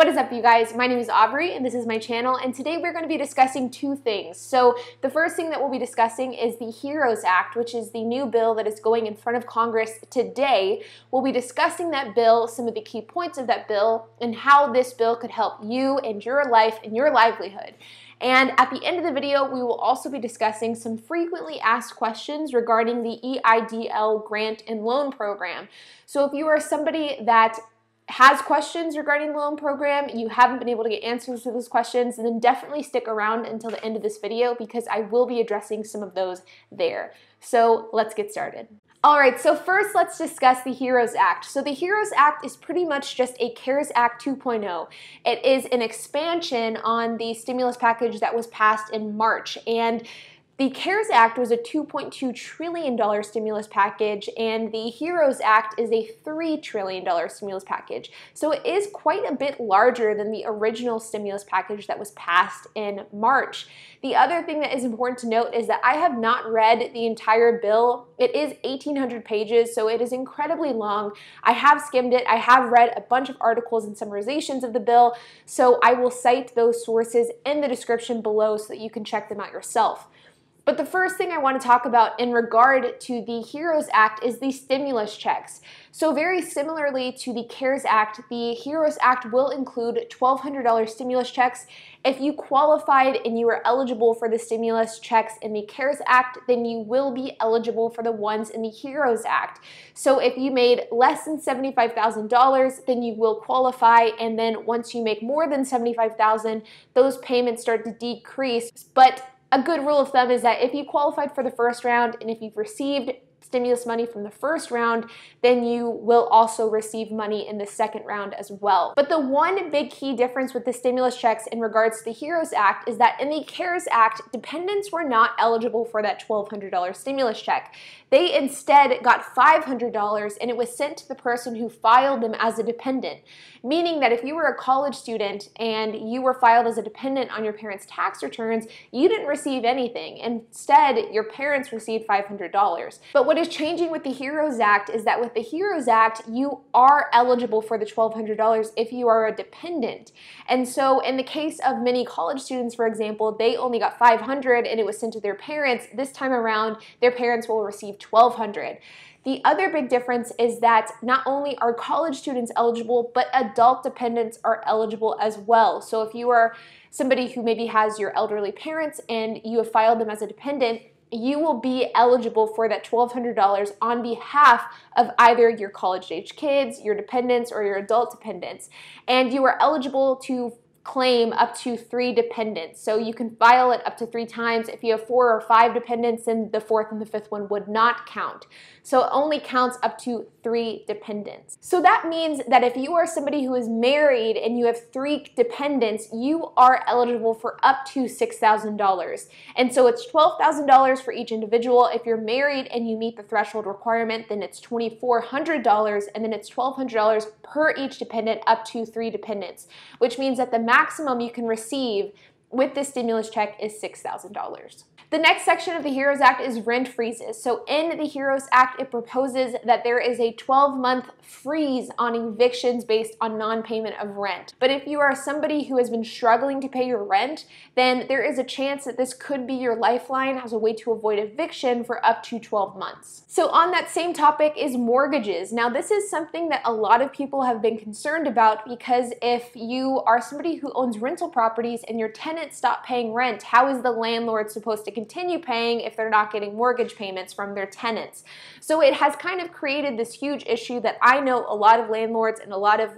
What is up, you guys? My name is Aubrey and this is my channel, and today we're going to be discussing two things. So the first thing that we'll be discussing is the HEROES Act, which is the new bill that is going in front of Congress today. We'll be discussing that bill, some of the key points of that bill, and how this bill could help you and your life and your livelihood. And at the end of the video, we will also be discussing some frequently asked questions regarding the EIDL grant and loan program. So if you are somebody that has questions regarding the loan program, you haven't been able to get answers to those questions, and then definitely stick around until the end of this video because I will be addressing some of those there. So let's get started. All right, so first let's discuss the HEROES Act. So the HEROES Act is pretty much just a CARES Act 2.0. It is an expansion on the stimulus package that was passed in March, and the CARES Act was a $2.2 trillion stimulus package, and the HEROES Act is a $3 trillion stimulus package. So it is quite a bit larger than the original stimulus package that was passed in March. The other thing that is important to note is that I have not read the entire bill. It is 1,800 pages, so it is incredibly long. I have skimmed it. I have read a bunch of articles and summarizations of the bill, so I will cite those sources in the description below so that you can check them out yourself. But the first thing I want to talk about in regard to the HEROES Act is the stimulus checks. So very similarly to the CARES Act, the HEROES Act will include $1,200 stimulus checks. If you qualified and you were eligible for the stimulus checks in the CARES Act, then you will be eligible for the ones in the HEROES Act. So if you made less than $75,000, then you will qualify, and then once you make more than $75,000, those payments start to decrease. But a good rule of thumb is that if you qualified for the first round and if you've received stimulus money from the first round, then you will also receive money in the second round as well. But the one big key difference with the stimulus checks in regards to the HEROES Act is that in the CARES Act, dependents were not eligible for that $1,200 stimulus check. They instead got $500, and it was sent to the person who filed them as a dependent, meaning that if you were a college student and you were filed as a dependent on your parents' tax returns, you didn't receive anything. Instead, your parents received $500. But what is changing with the HEROES Act is that with the HEROES Act, you are eligible for the $1,200 if you are a dependent. And so in the case of many college students, for example, they only got $500 and it was sent to their parents. This time around, their parents will receive $1,200. The other big difference is that not only are college students eligible, but adult dependents are eligible as well. So if you are somebody who maybe has your elderly parents and you have filed them as a dependent, you will be eligible for that $1,200 on behalf of either your college-age kids, your dependents, or your adult dependents. And you are eligible to claim up to 3 dependents. So you can file it up to 3 times. If you have 4 or 5 dependents, then the 4th and the 5th one would not count. So it only counts up to 3 dependents. So that means that if you are somebody who is married and you have 3 dependents, you are eligible for up to $6,000. And so it's $12,000 for each individual. If you're married and you meet the threshold requirement, then it's $2,400, and then it's $1,200 per each dependent up to 3 dependents, which means that the maximum you can receive with this stimulus check is $6,000. The next section of the HEROES Act is rent freezes. So in the HEROES Act, it proposes that there is a 12-month freeze on evictions based on non-payment of rent. But if you are somebody who has been struggling to pay your rent, then there is a chance that this could be your lifeline as a way to avoid eviction for up to 12 months. So on that same topic is mortgages. Now, this is something that a lot of people have been concerned about because if you are somebody who owns rental properties and your tenant stops paying rent, how is the landlord supposed to continue paying if they're not getting mortgage payments from their tenants? So it has kind of created this huge issue that I know a lot of landlords and a lot of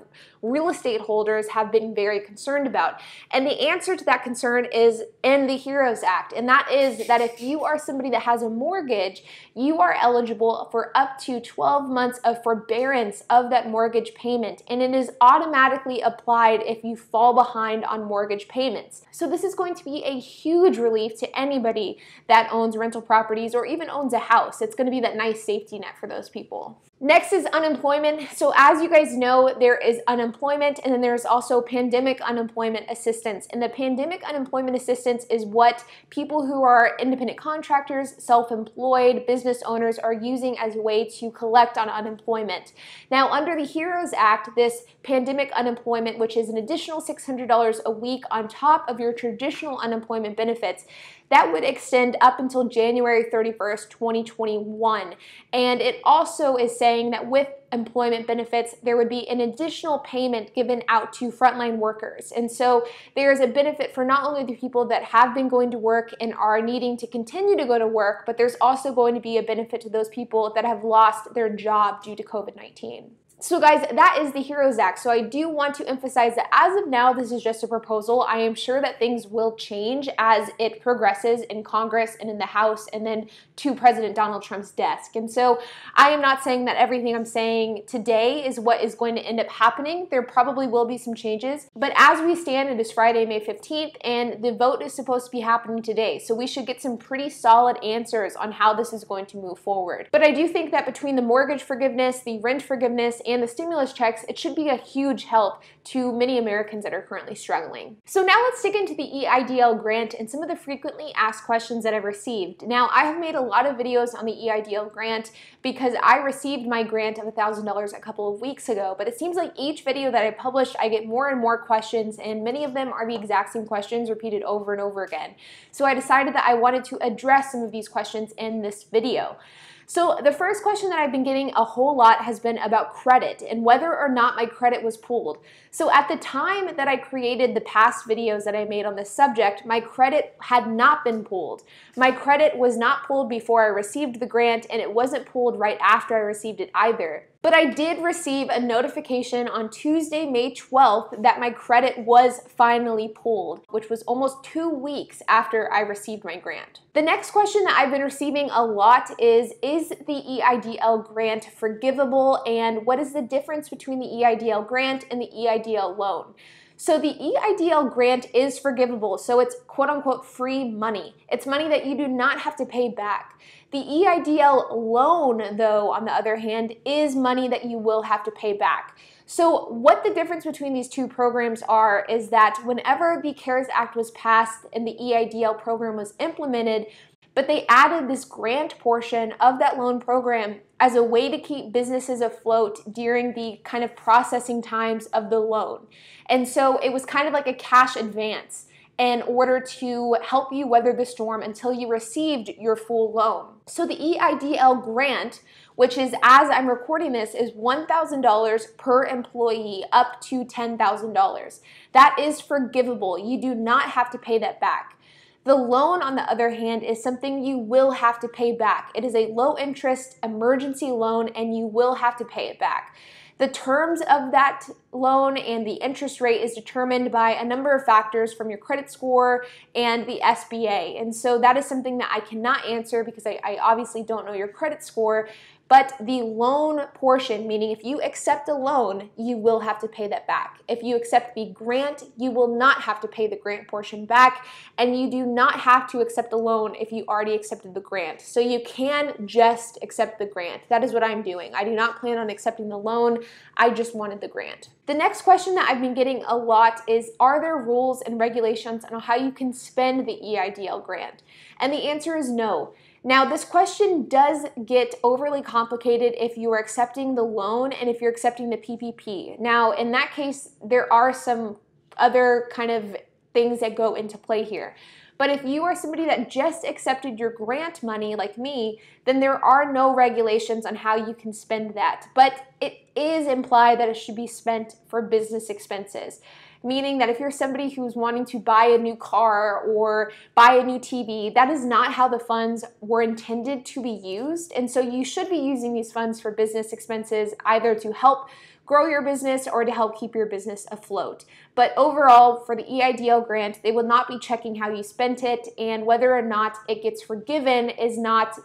real estate holders have been very concerned about. And the answer to that concern is in the HEROES Act, and that is that if you are somebody that has a mortgage, you are eligible for up to 12 months of forbearance of that mortgage payment, and it is automatically applied if you fall behind on mortgage payments. So this is going to be a huge relief to anybody that owns rental properties or even owns a house. It's going to be that nice safety net for those people. Next is unemployment. So as you guys know, there is unemployment, and then there's also pandemic unemployment assistance. And the pandemic unemployment assistance is what people who are independent contractors, self-employed, business owners are using as a way to collect on unemployment. Now, under the HEROES Act, this pandemic unemployment, which is an additional $600 a week on top of your traditional unemployment benefits, that would extend up until January 31st, 2021. And it also is saying that with employment benefits, there would be an additional payment given out to frontline workers. And so there is a benefit for not only the people that have been going to work and are needing to continue to go to work, but there's also going to be a benefit to those people that have lost their job due to COVID-19. So guys, that is the HEROES Act. So I do want to emphasize that as of now, this is just a proposal. I am sure that things will change as it progresses in Congress and in the House and then to President Donald Trump's desk. And so I am not saying that everything I'm saying today is what is going to end up happening. There probably will be some changes, but as we stand, it is Friday, May 15th, and the vote is supposed to be happening today. So we should get some pretty solid answers on how this is going to move forward. But I do think that between the mortgage forgiveness, the rent forgiveness, and the stimulus checks, it should be a huge help to many Americans that are currently struggling. So now let's dig into the EIDL grant and some of the frequently asked questions that I've received. Now, I have made a lot of videos on the EIDL grant because I received my grant of $1,000 a couple of weeks ago, but it seems like each video that I published, I get more and more questions, and many of them are the exact same questions repeated over and over again. So I decided that I wanted to address some of these questions in this video. So the first question that I've been getting a whole lot has been about credit and whether or not my credit was pulled. So at the time that I created the past videos that I made on this subject, my credit had not been pulled. My credit was not pulled before I received the grant, and it wasn't pulled right after I received it either. But I did receive a notification on Tuesday, May 12th, that my credit was finally pulled, which was almost 2 weeks after I received my grant. The next question that I've been receiving a lot is the EIDL grant forgivable, and what is the difference between the EIDL grant and the EIDL loan? So the EIDL grant is forgivable, so it's quote-unquote free money. It's money that you do not have to pay back. The EIDL loan, though, on the other hand, is money that you will have to pay back. So what the difference between these two programs are is that whenever the CARES Act was passed and the EIDL program was implemented, but they added this grant portion of that loan program as a way to keep businesses afloat during the kind of processing times of the loan. And so it was kind of like a cash advance in order to help you weather the storm until you received your full loan. So the EIDL grant, which is, as I'm recording this, is $1,000 per employee up to $10,000. That is forgivable. You do not have to pay that back. The loan, on the other hand, is something you will have to pay back. It is a low-interest emergency loan, and you will have to pay it back. The terms of that loan and the interest rate is determined by a number of factors from your credit score and the SBA. And so that is something that I cannot answer because I obviously don't know your credit score. But the loan portion, meaning if you accept a loan, you will have to pay that back. If you accept the grant, you will not have to pay the grant portion back, and you do not have to accept a loan if you already accepted the grant. So you can just accept the grant. That is what I'm doing. I do not plan on accepting the loan. I just wanted the grant. The next question that I've been getting a lot is, are there rules and regulations on how you can spend the EIDL grant? And the answer is no. Now, this question does get overly complicated if you are accepting the loan and if you're accepting the PPP. Now, in that case, there are some other kind of things that go into play here. But if you are somebody that just accepted your grant money like me, then there are no regulations on how you can spend that. But it is implied that it should be spent for business expenses. Meaning that if you're somebody who's wanting to buy a new car or buy a new TV, that is not how the funds were intended to be used. And so you should be using these funds for business expenses, either to help grow your business or to help keep your business afloat. But overall, for the EIDL grant, they will not be checking how you spent it, and whether or not it gets forgiven is not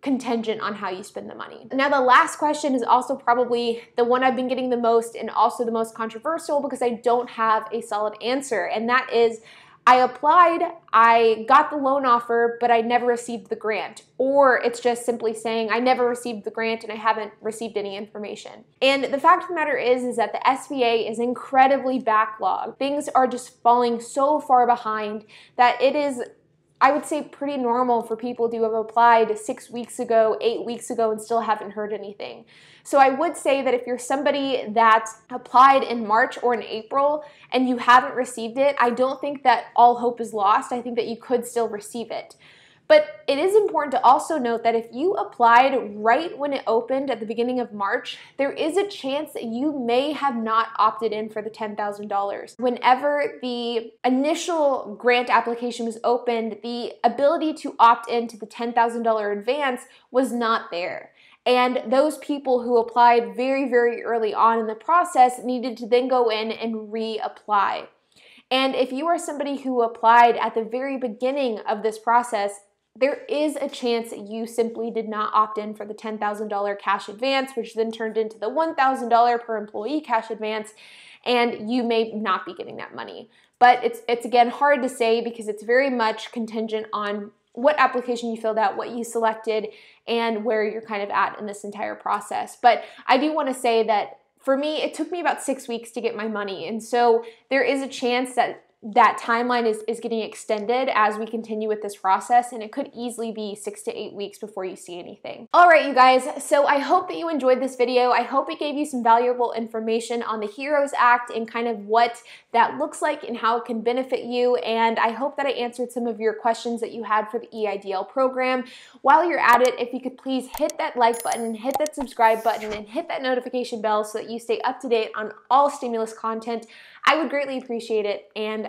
contingent on how you spend the money. Now, the last question is also probably the one I've been getting the most and also the most controversial because I don't have a solid answer, and that is, I applied, I got the loan offer, but I never received the grant. Or it's just simply saying I never received the grant and I haven't received any information. And the fact of the matter is that the SBA is incredibly backlogged. Things are just falling so far behind that it is, I would say, pretty normal for people to have applied 6 weeks ago, 8 weeks ago, and still haven't heard anything. So I would say that if you're somebody that applied in March or in April and you haven't received it, I don't think that all hope is lost. I think that you could still receive it. But it is important to also note that if you applied right when it opened at the beginning of March, there is a chance that you may have not opted in for the $10,000. Whenever the initial grant application was opened, the ability to opt into the $10,000 advance was not there. And those people who applied very, very early on in the process needed to then go in and reapply. And if you are somebody who applied at the very beginning of this process, there is a chance that you simply did not opt in for the $10,000 cash advance, which then turned into the $1,000 per employee cash advance, and you may not be getting that money. But it's again hard to say because it's very much contingent on what application you filled out, what you selected, and where you're kind of at in this entire process. But I do want to say that for me, it took me about 6 weeks to get my money, and so there is a chance that that timeline is getting extended as we continue with this process, and it could easily be 6 to 8 weeks before you see anything. All right, you guys, so I hope that you enjoyed this video. I hope it gave you some valuable information on the HEROES Act and kind of what that looks like and how it can benefit you, and I hope that I answered some of your questions that you had for the EIDL program. While you're at it, if you could please hit that like button, hit that subscribe button, and hit that notification bell so that you stay up to date on all stimulus content. I would greatly appreciate it, and